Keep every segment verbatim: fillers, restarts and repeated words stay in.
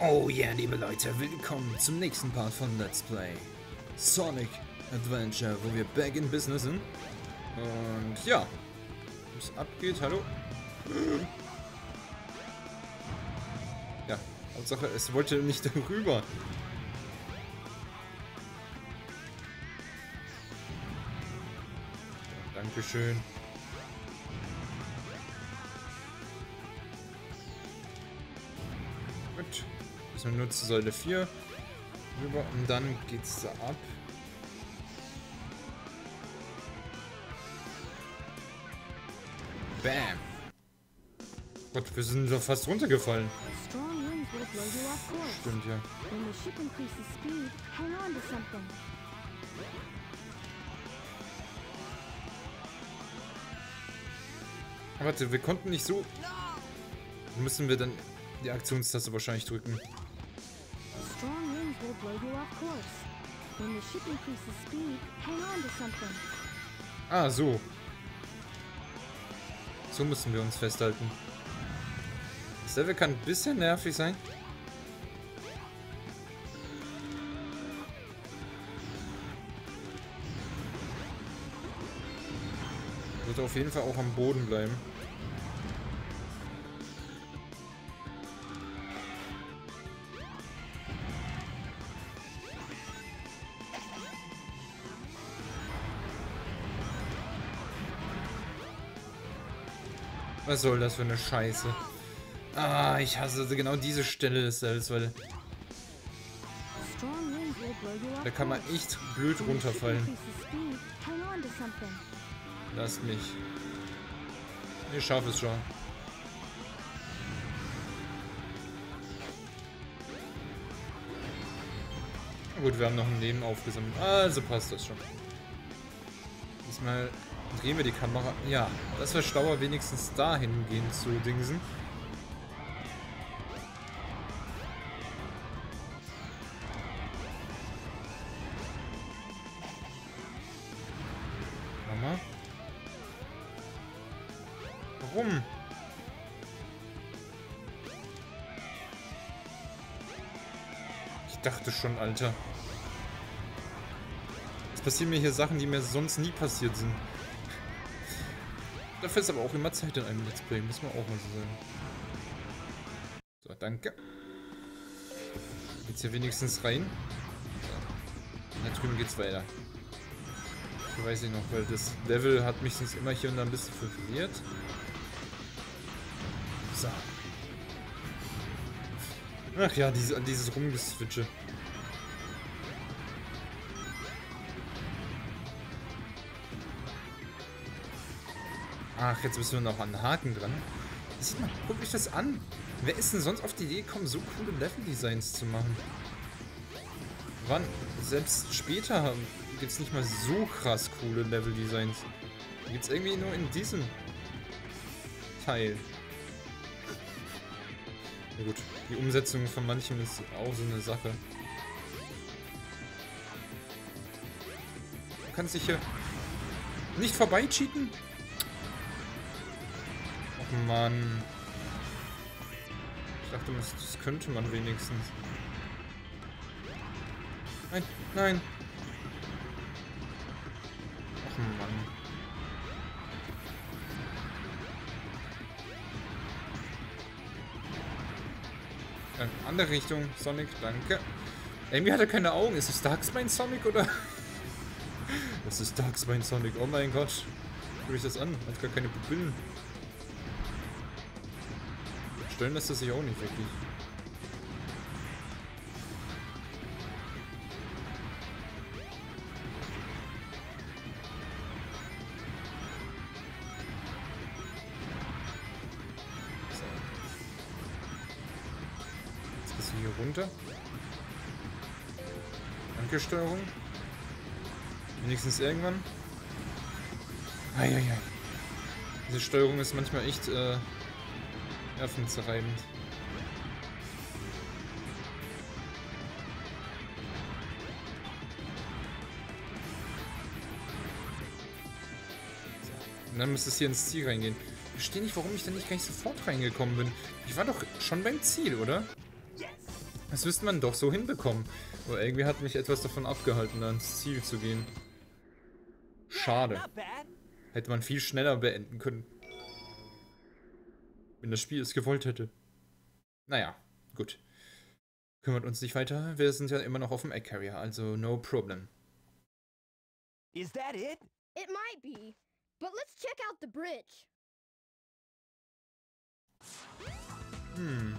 Oh ja, yeah, liebe Leute, willkommen zum nächsten Part von Let's Play Sonic Adventure, wo wir back in business sind. Und ja, was abgeht, hallo? Ja, Hauptsache, es wollte nicht darüber. Dankeschön. Gut. Müssen wir nur zu Säule vier rüber und dann geht's da ab. Bam! Gott, wir sind doch fast runtergefallen. Stimmt, ja. Warte, wir konnten nicht so... Müssen wir dann die Aktionstaste wahrscheinlich drücken. Ah, so. So müssen wir uns festhalten. Das Level kann ein bisschen nervig sein. Sollte auf jeden Fall auch am Boden bleiben. Was soll das für eine Scheiße? Ah, ich hasse genau diese Stelle des Levels, weil da kann man echt blöd runterfallen. Lass mich. Ich schaffe es schon. Gut, wir haben noch ein Leben aufgesammelt. Also passt das schon. Diesmal drehen wir die Kamera. Ja, das wäre schlauer, wenigstens dahin gehen zu Dingsen. Mama? Warum? Ich dachte schon, Alter. Es passieren mir hier Sachen, die mir sonst nie passiert sind. Dafür ist aber auch immer Zeit in einem Let's Play, muss man auch mal so sagen. So, danke. Geht's hier wenigstens rein? Da drüben geht's weiter. Ich weiß nicht noch, weil das Level hat mich sonst immer hier und da ein bisschen verwirrt. So. Ach ja, dieses, dieses Rumgeswitche. Ach, jetzt müssen wir noch an den Haken dran. Sieht mal, guck mich das an. Wer ist denn sonst auf die Idee gekommen, so coole Level-Designs zu machen? Wann? Selbst später gibt es nicht mal so krass coole Level-Designs. Die gibt es irgendwie nur in diesem Teil. Na gut, die Umsetzung von manchem ist auch so eine Sache. Du kannst dich hier nicht vorbei cheaten? Mann. Ich dachte, das könnte man wenigstens. Nein, nein. Ach Mann. Ähm, andere Richtung, Sonic, danke. Amy hat ja keine Augen. Ist es Darkspine Sonic oder? Das ist Darkspine Sonic. Oh mein Gott. Guck ich das an? Hat gar keine Pupillen. Stellen lässt das sich auch nicht wirklich. So. Jetzt bist du hier runter. Danke, Steuerung. Wenigstens irgendwann. Eieiei. Diese Steuerung ist manchmal echt... Äh, nervenzerreibend. Und dann müsste es hier ins Ziel reingehen. Ich verstehe nicht, warum ich da nicht gleich sofort reingekommen bin. Ich war doch schon beim Ziel, oder? Das müsste man doch so hinbekommen. Aber irgendwie hat mich etwas davon abgehalten, da ins Ziel zu gehen. Schade. Hätte man viel schneller beenden können. Wenn das Spiel es gewollt hätte. Naja, gut. Kümmert uns nicht weiter. Wir sind ja immer noch auf dem Egg Carrier, also no problem. Is that it? It might be, but let's check out the bridge. Hm.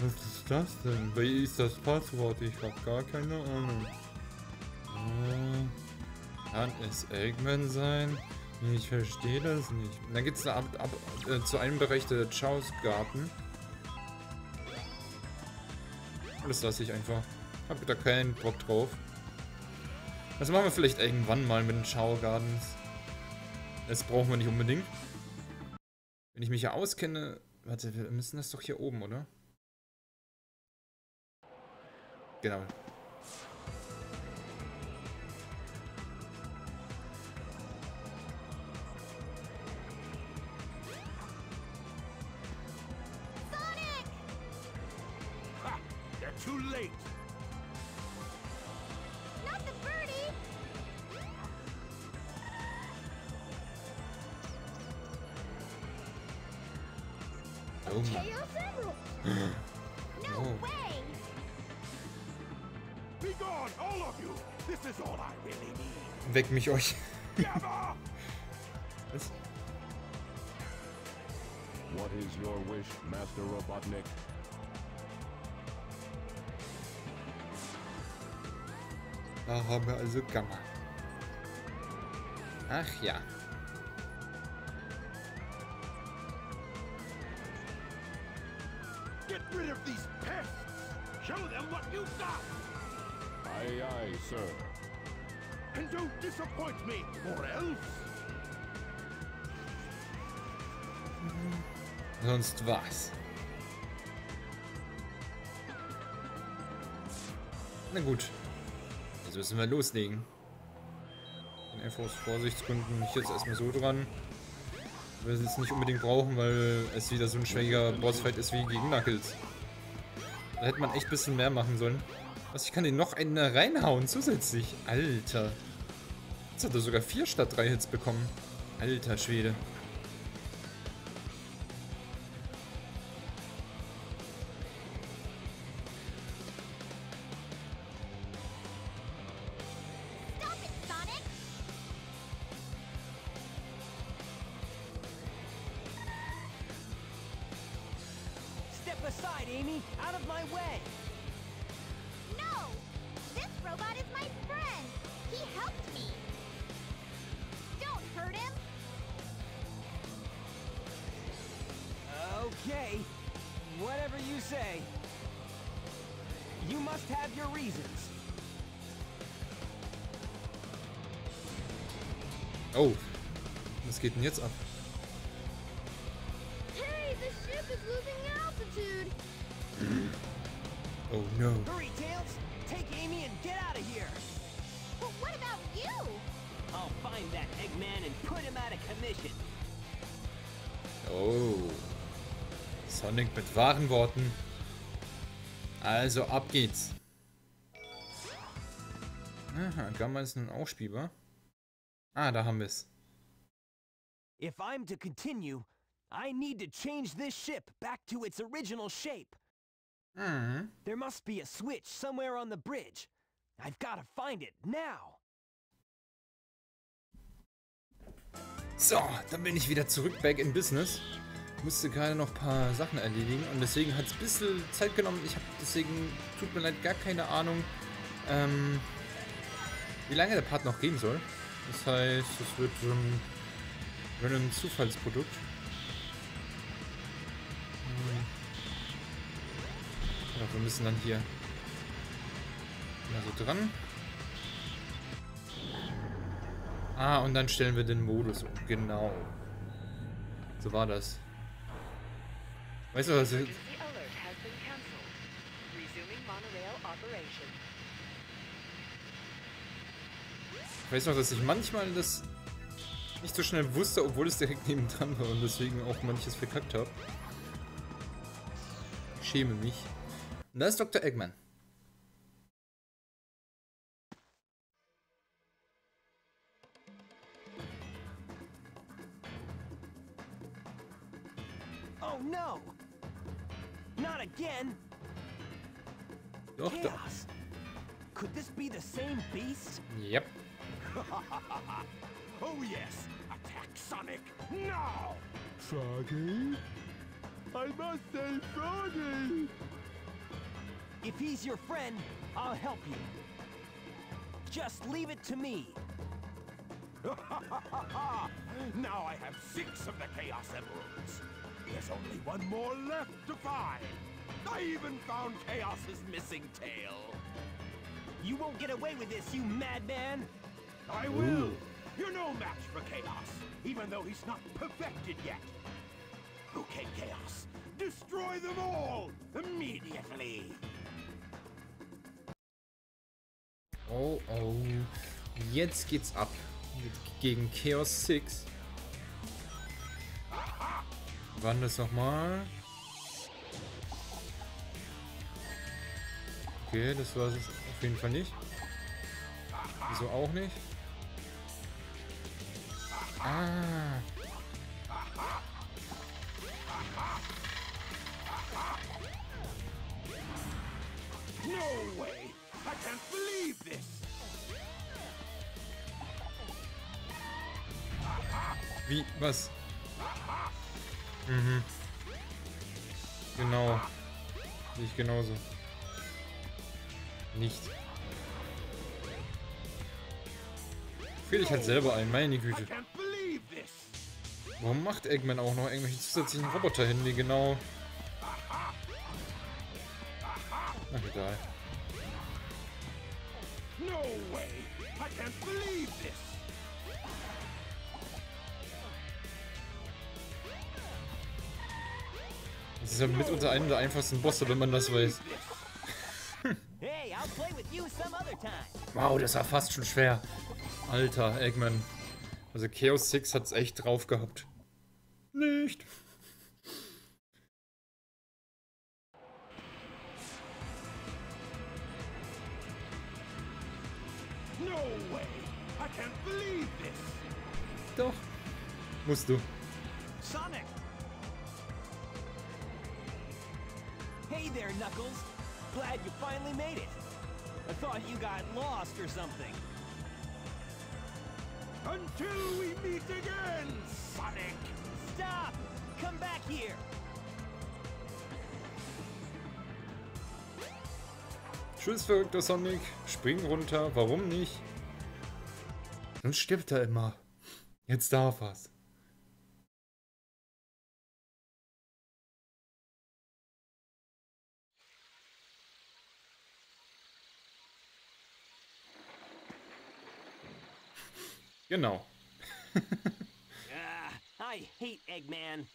Was ist das denn? Wie ist das Passwort? Ich hab gar keine Ahnung. Oh, kann es Eggman sein? Ich verstehe das nicht. Dann geht's ab, ab äh, zu einem Bereich der Chao's Garten. Das lasse ich einfach. Hab da keinen Bock drauf. Das machen wir vielleicht irgendwann mal mit den Chao's Gardens. Das brauchen wir nicht unbedingt. Wenn ich mich ja auskenne... Warte, wir müssen das doch hier oben, oder? Genau. Sonic! Ha! They're too late! Oh. Chaos Emeralds! No oh. way! Be gone, all of you! This is all I really need. Weck mich euch! Gamma! Was? What is your wish, Master Robotnik? Da haben wir also Gamma. Ach ja. Get rid of these pests! Show them what you've got! Aye, aye, sir. And don't disappoint me, or else! Sonst was? Na gut. Jetzt müssen wir loslegen. Den F aus Vorsichtsgründen bin ich jetzt erstmal so dran. Wir es jetzt nicht unbedingt brauchen, weil es wieder so ein schwieriger Bossfight ist wie gegen Knuckles. Da hätte man echt ein bisschen mehr machen sollen. Was, ich kann den noch einen reinhauen zusätzlich? Alter. Jetzt hat er sogar vier statt drei Hits bekommen. Alter Schwede. Amy, out of my way. No, this robot is my friend. He helped me. Don't hurt him. Okay, whatever you say. You must have your reasons. Oh, was geht denn jetzt ab? Hey, the ship is losing altitude. Oh no. Hurry, Tails! Take Amy and get out of here! But what about you? I'll find that Eggman and put him out of commission. Oh. Sonic mit wahren Worten. Also, ab geht's. Aha, Gamma ist nun auch spielbar. Ah, da haben wir's. If I'm to continue, I need to change this ship back to its original shape. Mhm. There must be a switch somewhere on the bridge. I've got to find it now. So, dann bin ich wieder zurück, back in business. Musste gerade noch ein paar Sachen erledigen und deswegen hat es ein bisschen Zeit genommen. Ich habe deswegen, tut mir leid, gar keine Ahnung, ähm, wie lange der Part noch gehen soll. Das heißt, es wird so ein, so ein Zufallsprodukt. Ja, wir müssen dann hier mal so dran. Ah, und dann stellen wir den Modus um. Genau. So war das. Weißt du was? Ich... ich weiß noch, dass ich manchmal das nicht so schnell wusste, obwohl es direkt neben dran war und deswegen auch manches verkackt habe. schäme mich. Und da ist Doktor Eggman. Oh no! Not again! Doch, doch. Could this be the same beast? Yep. Oh yes! Attack Sonic now! Froggy? I must save Froggy! If he's your friend, I'll help you. Just leave it to me. Now I have six of the Chaos Emeralds. There's only one more left to find. I even found Chaos's missing tail. You won't get away with this, you madman! I will! Ooh. You're no match for Chaos, even though he's not perfected yet. Okay, Chaos, destroy them all immediately! Oh, oh. Jetzt geht's ab gegen Chaos sechs. Wann das nochmal? Okay, das war es auf jeden Fall nicht. Wieso auch nicht? Ah. No way! I can't believe this! Wie? Was? Mhm. Genau. Ich genauso. Nicht. Fühl ich halt selber ein, meine Güte. Warum macht Eggman auch noch irgendwelche zusätzlichen Roboter hin, die genau... Ach, egal. No way! I can't believe this! Das ist ja mitunter einer der einfachsten Bosse, wenn man das weiß. Wow, das war fast schon schwer. Alter, Eggman. Also Chaos sechs hat es echt drauf gehabt. Nicht. No way. I can't believe this. Doch. Musst du. Sonic. Hey there, Knuckles. Glad you finally made it. I thought you got lost or something. Until we meet again, Sonic! Stop! Come back here! Tschüss, verrückter Sonic. Spring runter, warum nicht? Sonst stirbt er immer. Jetzt darf er's. Genau. uh, I hate Eggman.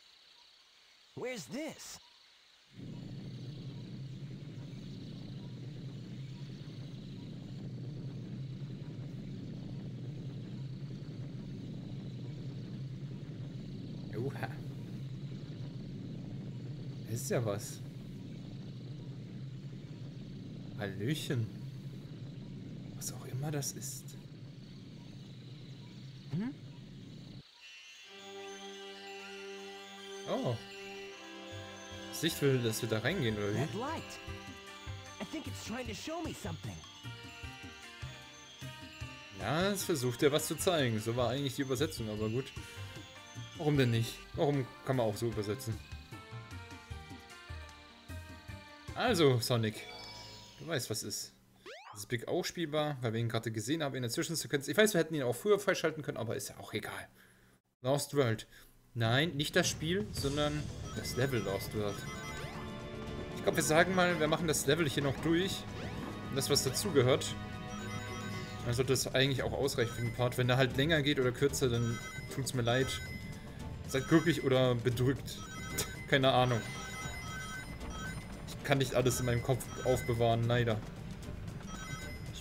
Where's this? Oha. Ist ja was. Hallöchen. Was auch immer das ist. Oh. Sicht will, dass wir da reingehen, oder wie? Ja, es versucht ja was zu zeigen. So war eigentlich die Übersetzung, aber gut. Warum denn nicht? Warum kann man auch so übersetzen? Also, Sonic. Du weißt, was ist. Das ist Big auch spielbar, weil wir ihn gerade gesehen haben in der Zwischensequenz. Ich weiß, wir hätten ihn auch früher freischalten können, aber ist ja auch egal. Lost World. Nein, nicht das Spiel, sondern das Level Lost World. Ich glaube, wir sagen mal, wir machen das Level hier noch durch. Und das, was dazugehört. Dann sollte das eigentlich auch ausreichen für den Part. Wenn der halt länger geht oder kürzer, dann tut's mir leid. Seid glücklich oder bedrückt. Keine Ahnung. Ich kann nicht alles in meinem Kopf aufbewahren, leider.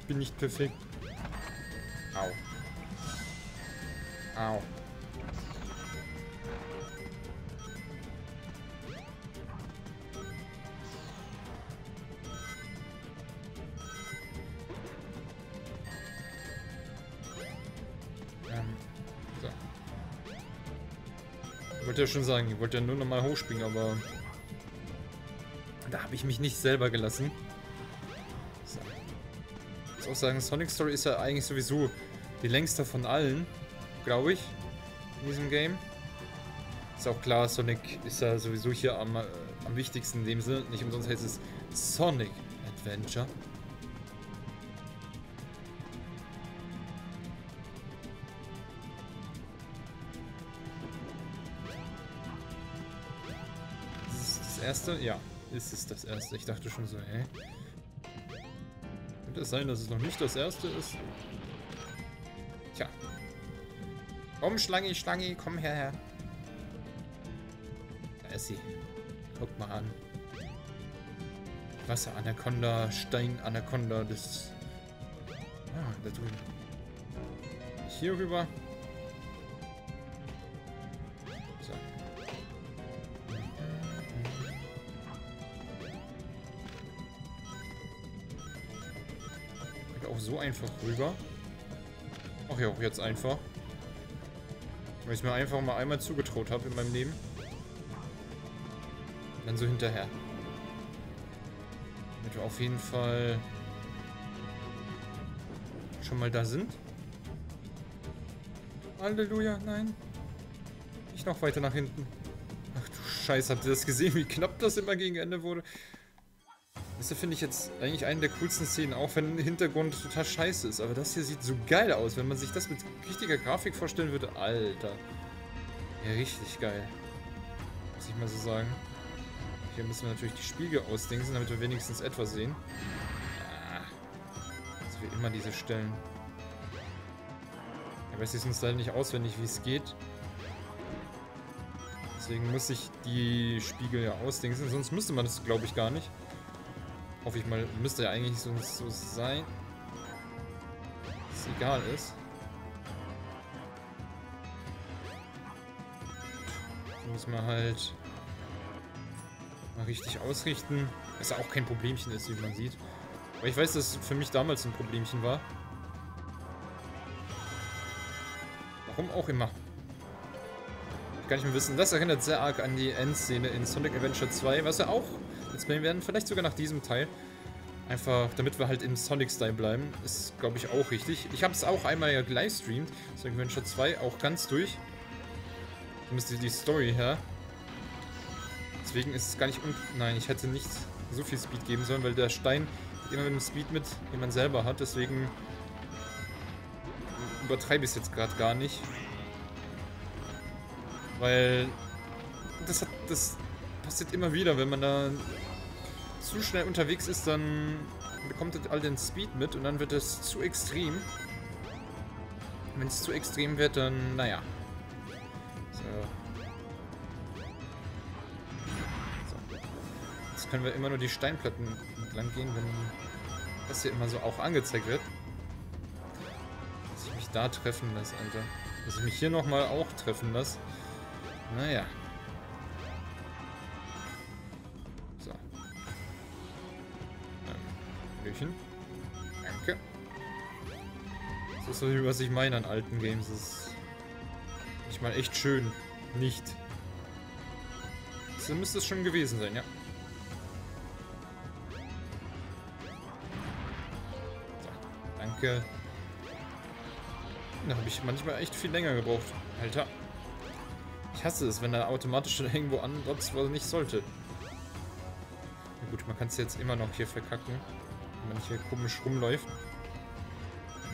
Bin nicht perfekt. Au. Au. wollte ja schon sagen, ich wollte ja nur nochmal hochspringen, aber da habe ich mich nicht selber gelassen. So. Ich muss auch sagen, Sonic Story ist ja eigentlich sowieso die längste von allen, glaube ich, in diesem Game. Ist auch klar, Sonic ist ja sowieso hier am, äh, am wichtigsten in dem Sinne. Nicht umsonst heißt es Sonic Adventure. Ist es das erste? Ja, ist es das erste. Ich dachte schon so, hä? Könnte es sein, dass es noch nicht das erste ist? Tja. Komm, Schlange, Schlange, komm herher. Sie. Guck mal an. Wasser-Anaconda, Stein-Anaconda, das... Ah, da drüben. Hier rüber. So. Und auch so einfach rüber. Ach ja, auch jetzt einfach. Weil ich es mir einfach mal einmal zugetraut habe in meinem Leben. Dann so hinterher. Damit wir auf jeden Fall schon mal da sind. Halleluja, nein. Ich noch weiter nach hinten. Ach du Scheiße, habt ihr das gesehen, wie knapp das immer gegen Ende wurde? Das finde ich jetzt eigentlich eine der coolsten Szenen, auch wenn der Hintergrund total scheiße ist. Aber das hier sieht so geil aus, wenn man sich das mit richtiger Grafik vorstellen würde. Alter. Ja, richtig geil. Muss ich mal so sagen. Hier müssen wir natürlich die Spiegel ausdingsen, damit wir wenigstens etwas sehen. Ah, also wie immer diese Stellen. Ich weiß jetzt uns leider nicht auswendig, wie es geht. Deswegen muss ich die Spiegel ja ausdingsen, sonst müsste man das, glaube ich, gar nicht. Hoffe ich mal, müsste ja eigentlich so, so sein, dass es egal ist. So muss man halt... mal richtig ausrichten, was ja auch kein Problemchen ist, wie man sieht. Aber ich weiß, dass es für mich damals ein Problemchen war. Warum auch immer. Kann ich mir wissen. Das erinnert sehr arg an die Endszene in Sonic Adventure zwei, was ja auch jetzt nehmen werden, vielleicht sogar nach diesem Teil. Einfach, damit wir halt im Sonic-Style bleiben, ist, glaube ich, auch richtig. Ich habe es auch einmal ja gelivestreamt, Sonic Adventure zwei, auch ganz durch. Da müsste die Story her. Deswegen ist es gar nicht un... Nein, ich hätte nicht so viel Speed geben sollen, weil der Stein geht immer mit dem Speed mit, den man selber hat. Deswegen übertreibe ich es jetzt gerade gar nicht. Weil das, hat, das passiert immer wieder. Wenn man da zu schnell unterwegs ist, dann bekommt das all den Speed mit und dann wird das zu extrem. Wenn es zu extrem wird, dann naja. So. Können wir immer nur die Steinplatten entlang gehen, wenn das hier immer so auch angezeigt wird. Dass ich mich da treffen lasse, Alter. Dass ich mich hier nochmal auch treffen lasse. Naja. So. Hallöchen. Danke. Das ist so, wie was ich meine an alten Games. Das ist manchmal echt schön. Nicht. So müsste es schon gewesen sein, ja. Da habe ich manchmal echt viel länger gebraucht. Alter. Ich hasse es, wenn er automatisch schon irgendwo androppt, was er nicht sollte. Na gut, man kann es jetzt immer noch hier verkacken. Wenn man hier komisch rumläuft.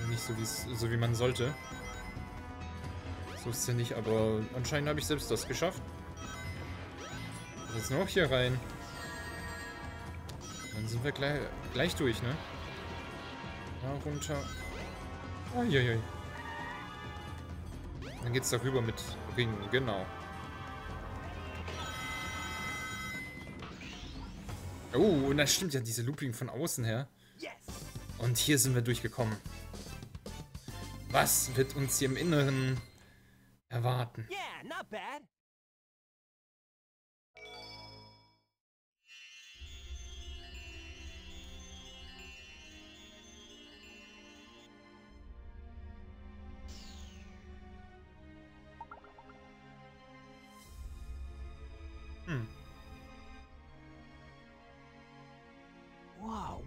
Nicht so, so wie man sollte. So ist es ja nicht, aber anscheinend habe ich selbst das geschafft. Jetzt noch hier rein. Dann sind wir gleich, gleich durch, ne? Da runter. Uiuiui. Dann geht's darüber mit Ringen, genau. Oh, und das stimmt ja, diese Looping von außen her. Und hier sind wir durchgekommen. Was wird uns hier im Inneren erwarten? Yeah, not bad.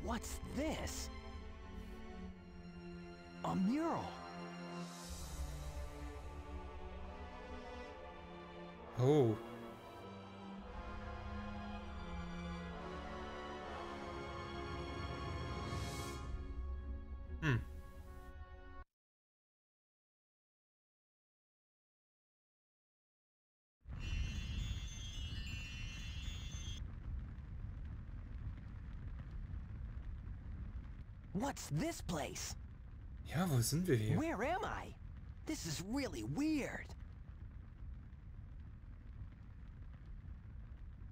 What's this? A mural. Oh. Hm. What's this place? Ja, wo sind wir hier? Where am I? This is really weird.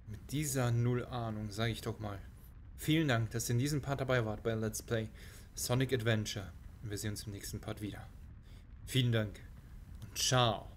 Mit dieser Null-Ahnung, sage ich doch mal. Vielen Dank, dass ihr in diesem Part dabei wart bei Let's Play Sonic Adventure. Wir sehen uns im nächsten Part wieder. Vielen Dank und ciao.